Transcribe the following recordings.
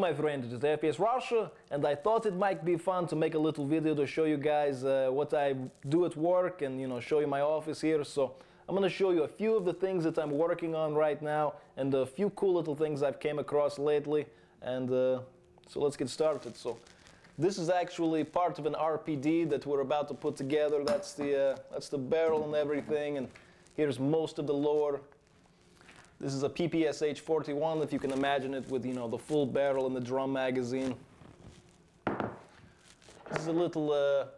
my friend, it is FPS Russia, and I thought it might be fun to make a little video to show you guys what I do at work and, you know, show you my office here. So I'm gonna show you a few of the things that I'm working on right now and a few cool little things I've came across lately. And so let's get started. So this is actually part of an RPD that we're about to put together. That's the barrel and everything, and here's most of the lower. This is a PPSH-41, if you can imagine it, with, you know, the full barrel and the drum magazine. This is a little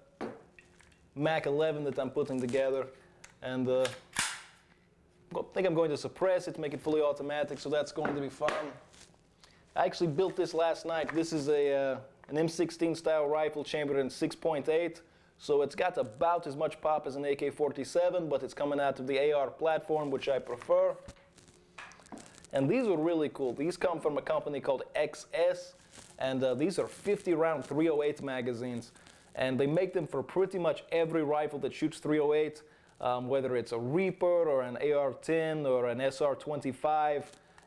Mac-11 that I'm putting together, and I think I'm going to suppress it, make it fully automatic, so that's going to be fun. I actually built this last night. This is a an M16 style rifle chambered in 6.8, so it's got about as much pop as an AK-47, but it's coming out of the AR platform, which I prefer. And these are really cool. These come from a company called XS, and these are 50-round 308 magazines, and they make them for pretty much every rifle that shoots 308, whether it's a Reaper or an AR-10 or an SR-25.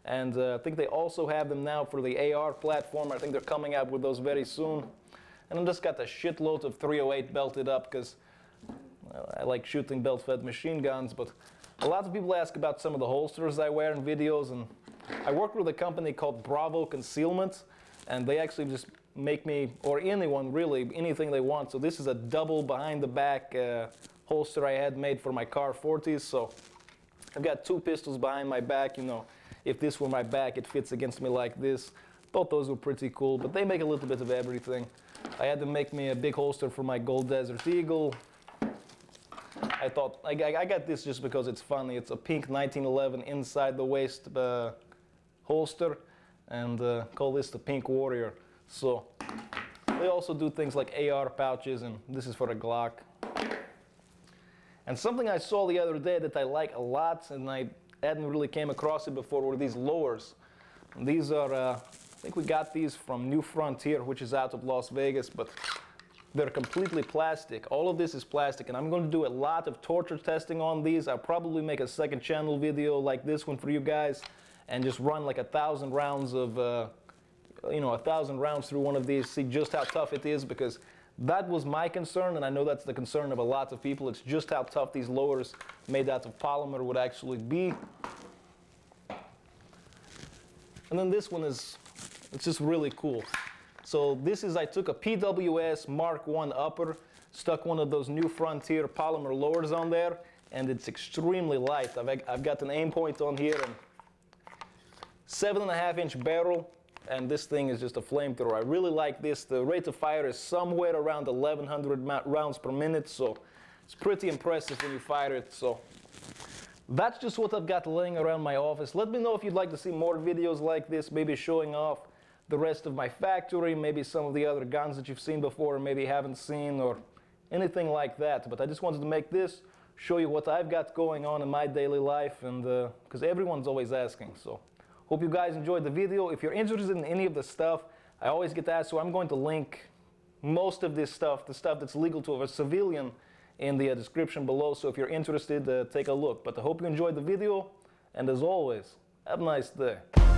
And I think they also have them now for the AR platform. I think they're coming out with those very soon. And I've just got a shitload of 308 belted up because, well, I like shooting belt-fed machine guns, but a lot of people ask about some of the holsters I wear in videos, and I work with a company called Bravo Concealment, and they actually just make me, or anyone really, anything they want. So this is a double behind the back holster I had made for my Car 40s, so I've got two pistols behind my back, you know. If this were my back, it fits against me like this. Thought those were pretty cool, but they make a little bit of everything. I had to make me a big holster for my gold Desert Eagle. I thought, I got this just because it's funny. It's a pink 1911 inside the waist holster, and call this the Pink Warrior. So they also do things like AR pouches, and this is for a Glock. And something I saw the other day that I like a lot, and I hadn't really came across it before, were these lowers. And these are, I think we got these from New Frontier, which is out of Las Vegas, but they're completely plastic. All of this is plastic, and I'm going to do a lot of torture testing on these. I'll probably make a second channel video like this one for you guys, and just run like 1,000 rounds of, you know, 1,000 rounds through one of these, see just how tough it is, because that was my concern, and I know that's the concern of a lot of people. It's just how tough these lowers made out of polymer would actually be. And then this one is, it's just really cool. So this is, I took a PWS Mark I upper, stuck one of those New Frontier polymer lowers on there, and it's extremely light. I've got an Aimpoint on here, and 7.5-inch barrel, and this thing is just a flamethrower. I really like this. The rate of fire is somewhere around 1,100 rounds per minute, so it's pretty impressive when you fire it. So that's just what I've got laying around my office. Let me know if you'd like to see more videos like this, maybe showing off the rest of my factory, maybe some of the other guns that you've seen before, or maybe haven't seen, or anything like that. But I just wanted to make this, show you what I've got going on in my daily life, and because everyone's always asking. So hope you guys enjoyed the video. If you're interested in any of the stuff, I always get asked, so I'm going to link most of this stuff, the stuff that's legal to a civilian, in the description below. So if you're interested, take a look. But I hope you enjoyed the video, and as always, have a nice day.